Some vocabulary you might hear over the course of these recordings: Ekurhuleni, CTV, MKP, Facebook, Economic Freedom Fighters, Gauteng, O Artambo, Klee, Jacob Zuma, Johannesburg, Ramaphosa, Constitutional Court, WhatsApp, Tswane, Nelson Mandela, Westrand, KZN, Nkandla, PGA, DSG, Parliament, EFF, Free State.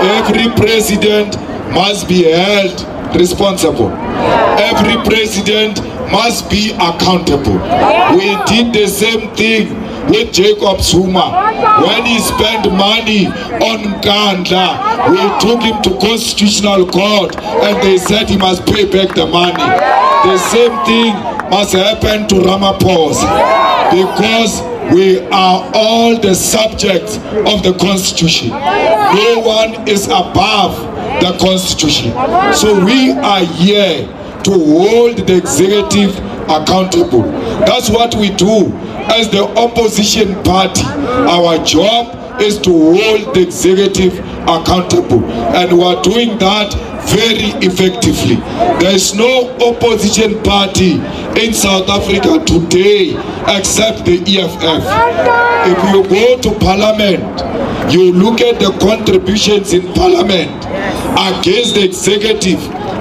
Every president must be held responsible. Every president must be accountable. We did the same thing with Jacob Zuma. When he spent money on Nkandla, we took him to Constitutional Court and they said he must pay back the money. The same thing must happen to Ramaphosa, because we are all the subjects of the Constitution. No one is above the Constitution. So we are here to hold the executive accountable. That's what we do as the opposition party. Our job is to hold the executive accountable, and we are doing that very effectively. There is no opposition party in South Africa today except the EFF. If you go to Parliament, you look at the contributions in Parliament against the executive.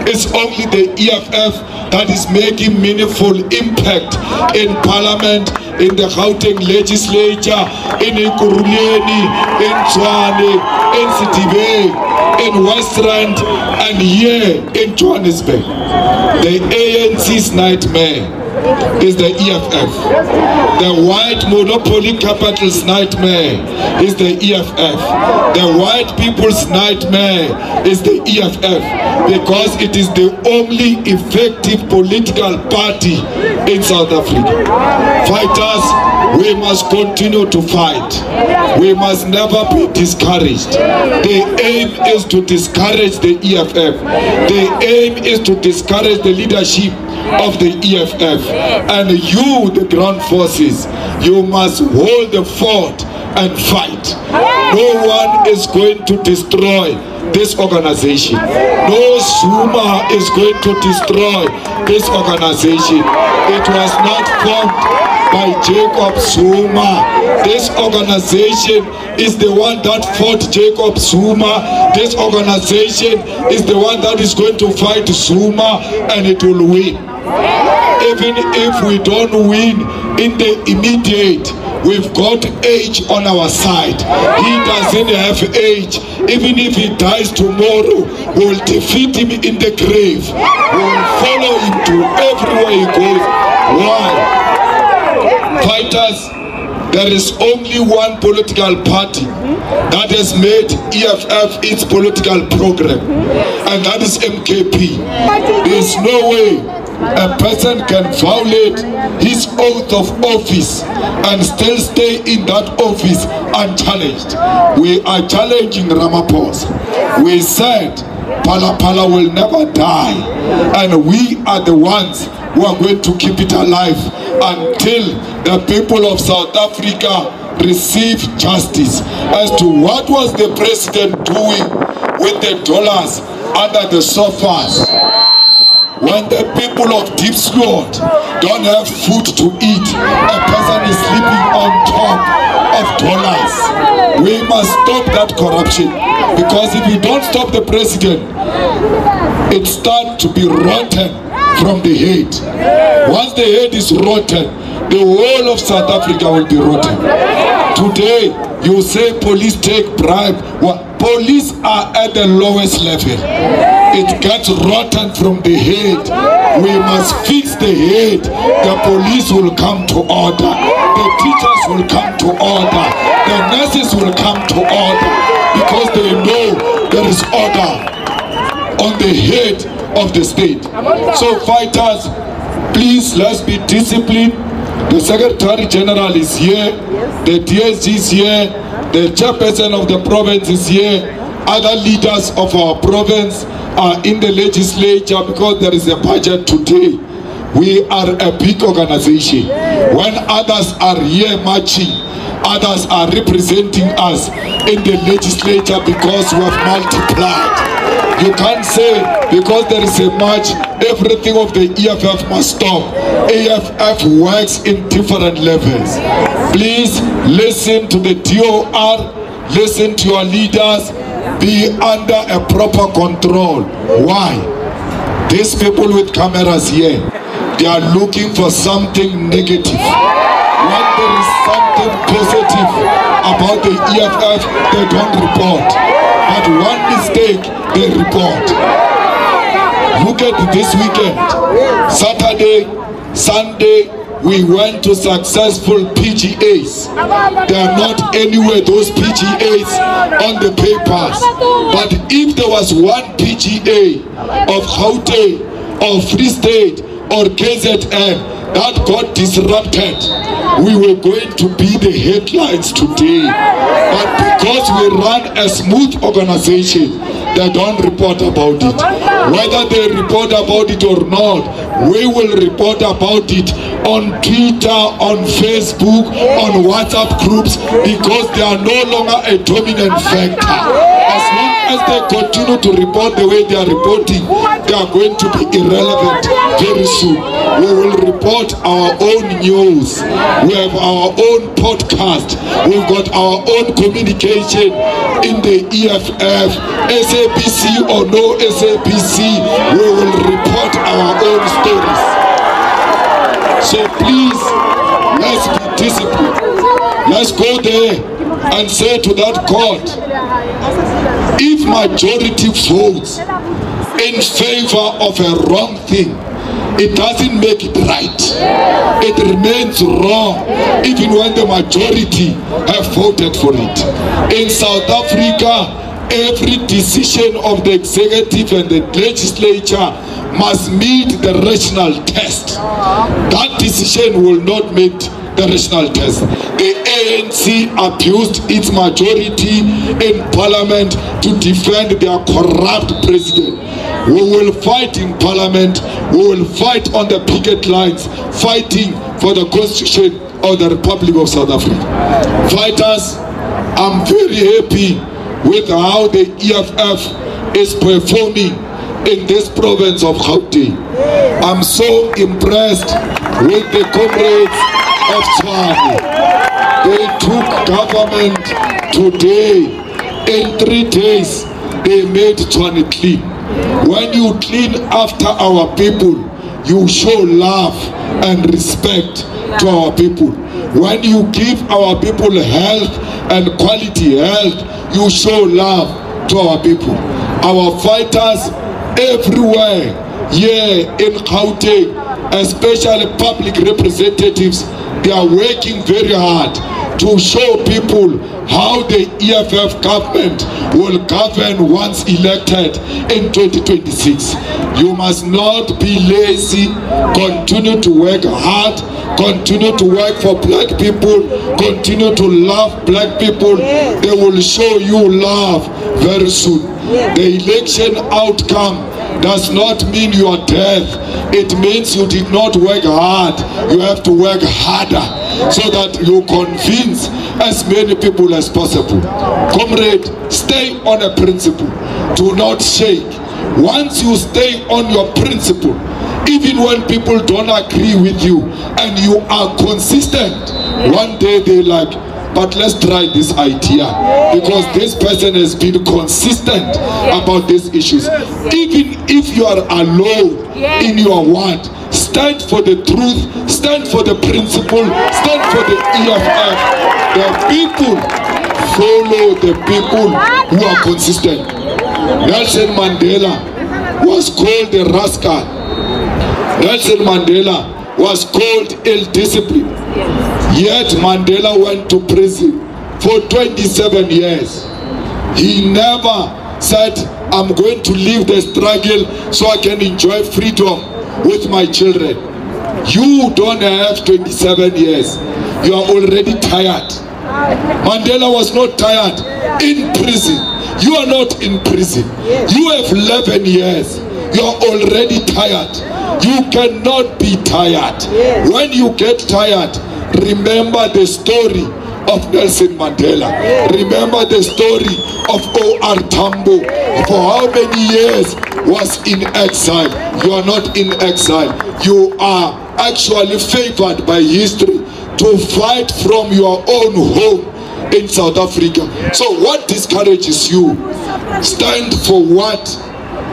It's only the EFF that is making meaningful impact in Parliament, in the Gauteng legislature, in Ekurhuleni, in Tswane, in CTV, in Westrand, and here in Johannesburg. The ANC's nightmare is the EFF. The white monopoly capital's nightmare is the EFF. The white people's nightmare is the EFF, because it is the only effective political party in South Africa. Fighters, we must continue to fight. We must never be discouraged. The aim is to discourage the EFF. The aim is to discourage the leadership of the EFF. And you, the ground forces, you must hold the fort and fight. No one is going to destroy this organization. No Zuma is going to destroy this organization. It was not formed by Jacob Zuma. This organization is the one that fought Jacob Zuma. This organization is the one that is going to fight Zuma, and it will win. Even if we don't win in the immediate, we've got age on our side. He doesn't have age. Even if he dies tomorrow, we'll defeat him in the grave. We'll follow him to everywhere he goes. Why? Fighters, there is only one political party that has made EFF its political program, and that is MKP. There is no way a person can violate his oath of office and still stay in that office unchallenged. We are challenging Ramaphosa. We said Palapala Pala will never die, and we are the ones who are going to keep it alive until the people of South Africa receive justice as to what was the president doing with the dollars under the sofas. When the people of Deep Squad don't have food to eat, a person is sleeping on top of dollars. We must stop that corruption, because if we don't stop the president, it starts to be rotten from the head. Once the head is rotten, the whole of South Africa will be rotten. Today, you say police take bribe. Well, police are at the lowest level. It gets rotten from the head. We must fix the head. The police will come to order. The teachers will come to order. The nurses will come to order, because they know there is order on the head of the state. So fighters, please, let's be disciplined. The Secretary General is here. The DSG is here. The chairperson of the province is here. Other leaders of our province are in the legislature, because there is a budget today. We are a big organization. When others are here marching, others are representing us in the legislature, because we have multiplied. You can't say because there is a march, everything of the EFF must stop. AFF works in different levels. Please listen to the DOR, listen to your leaders, be under a proper control. Why? These people with cameras here, they are looking for something negative. When there is something positive about the EFF, they don't report. But when we in report. Look at this weekend, Saturday, Sunday, we went to successful PGAs. There are not anywhere those PGAs on the papers. But if there was one PGA of Gauteng, or Free State, or KZN that got disrupted, we were going to be the headlines today. But because we run a smooth organization, they don't report about it. Whether they report about it or not, we will report about it on Twitter, on Facebook, on WhatsApp groups, because they are no longer a dominant factor. As long as they continue to report the way they are reporting, they are going to be irrelevant very soon. We will report our own news. We have our own podcast. We've got our own communication in the EFF, SABC or no SABC. We will report our own stories. So please, let's be disciplined. Let's go there and say to that court, if majority votes in favor of a wrong thing, it doesn't make it right. It remains wrong even when the majority have voted for it. In South Africa, every decision of the executive and the legislature must meet the rational test. That decision will not meet the rational test. The ANC abused its majority in Parliament to defend their corrupt president. We will fight in Parliament, we will fight on the picket lines, fighting for the Constitution of the Republic of South Africa. Fighters, I'm very happy with how the EFF is performing in this province of Gauteng. I'm so impressed with the comrades of Tswane. They took government today. In 3 days, they made Tswane clean. When you clean after our people, you show love and respect to our people. When you give our people health and quality health, you show love to our people. Our fighters everywhere, yeah, in Gauteng, especially public representatives, they are working very hard to show people how the EFF government will govern once elected in 2026. You must not be lazy, continue to work hard, continue to work for black people, continue to love black people. They will show you love very soon. The election outcome does not mean your death. It means you did not work hard. You have to work harder so that you convince as many people as possible. Comrade, stay on a principle. Do not shake. Once you stay on your principle, even when people don't agree with you and you are consistent, one day they like, but let's try this idea, because this person has been consistent about these issues. Even if you are alone in your word, stand for the truth, stand for the principle, stand for the EFF. The people follow the people who are consistent. Nelson Mandela was called a rascal. Nelson Mandela was called ill-disciplined. Yet Mandela went to prison for 27 years. He never said, I'm going to leave the struggle so I can enjoy freedom with my children. You don't have 27 years. You are already tired. Mandela was not tired in prison. You are not in prison. You have 11 years. You are already tired. You cannot be tired. When you get tired, remember the story of Nelson Mandela. Remember the story of O Artambo. For how many years was in exile? You are not in exile. You are actually favored by history to fight from your own home in South Africa. So what discourages you? Stand for what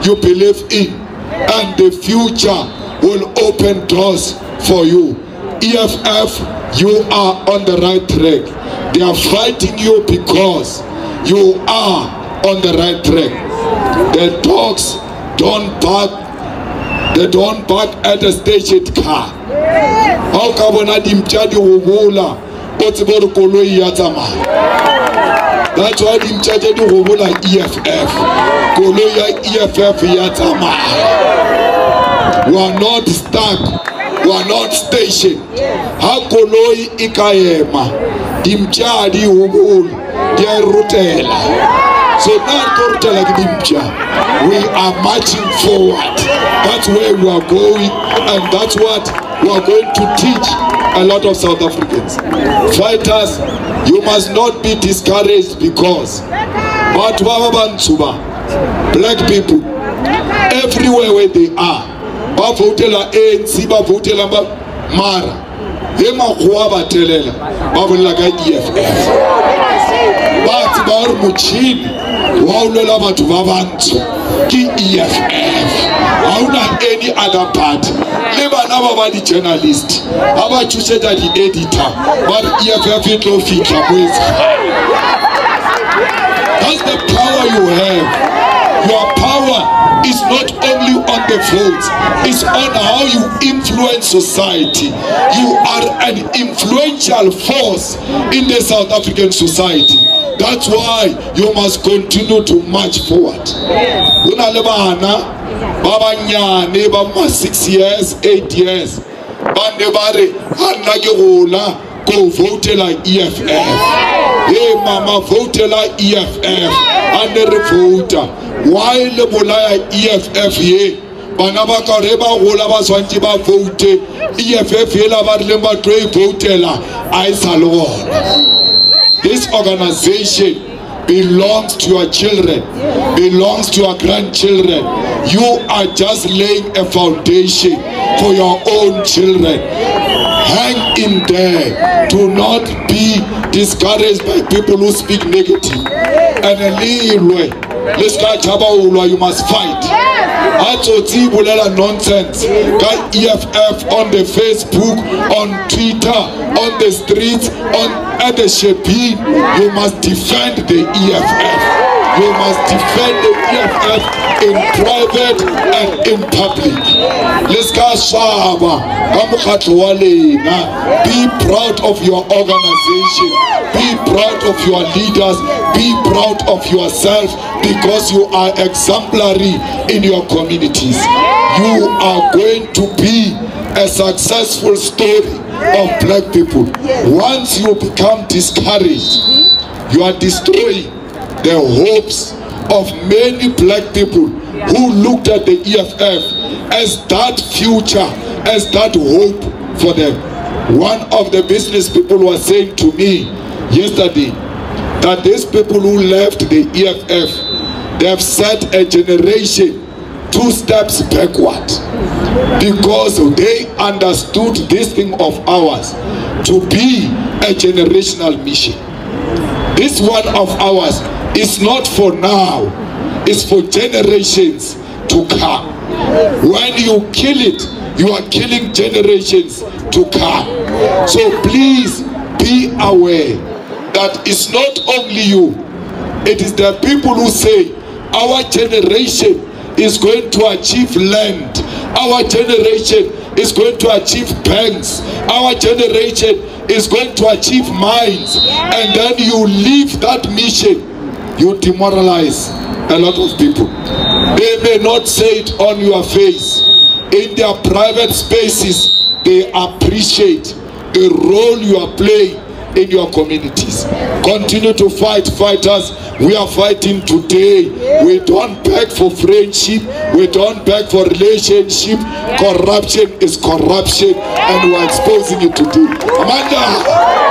you believe in, and the future will open doors for you. EFF, you are on the right track. They are fighting you because you are on the right track. They talk, they don't bark at a staged car. How that's why the charge do hobola EFF. Koloya EFF yatama. We are not stuck. We are not stationed. How koloi ikaema? Dimcha di hobol dia rutela. So now rutela dimcha. We are marching forward. That's where we are going, and that's what we are going to teach a lot of South Africans. Fighters, you must not be discouraged because black people, everywhere where they are, bavotela ANC, bavotela mara, ema kuaba telela, bavolaga EFF. But bar muchin, waulela batuvavantu ki EFF. Hauna any other part. Never another the journalist. How about you say that the editor? But EFF is no figure. That's the power you have. Your power is not only on the votes, it's on how you influence society. You are an influential force in the South African society. That's why you must continue to march forward. Babanya never 6 years, 8 years. Bandebare Hanagola go vote like EFF. Hey mama, vote like EFF. And the voter. Why the Bolaya EFF ye? Banaba Kareba Wolava Santiba vote. EFF Yelava Lemba Trey vote la Isalon. This organization belongs to your children, belongs to your grandchildren. You are just laying a foundation for your own children. Hang in there. Do not be discouraged by people who speak negative. And you must fight. Nonsense. EFF on the Facebook, on Twitter, on the streets, at the Shepi, you must defend the EFF. You must defend the EFF in private and in public. Be proud of your organization. Be proud of your leaders. Be proud of yourself because you are exemplary in your communities. You are going to be a successful story of black people. Once you become discouraged, you are destroying the hopes of many black people who looked at the EFF as that future, as that hope for them. One of the business people was saying to me yesterday that these people who left the EFF, they have set a generation 2 steps backward because they understood this thing of ours to be a generational mission. This one of ours is not for now, it's for generations to come. When you kill it, you are killing generations to come. So please be aware that it's not only you, it is the people who say our generation is going to achieve land. Our generation is going to achieve banks. Our generation is going to achieve mines. And then you leave that mission, you demoralize a lot of people. They may not say it on your face. In their private spaces, they appreciate the role you are playing in your communities. Continue to fight, fighters. We are fighting today. We don't beg for friendship. We don't beg for relationship. Corruption is corruption, and we are exposing it today. Amanda!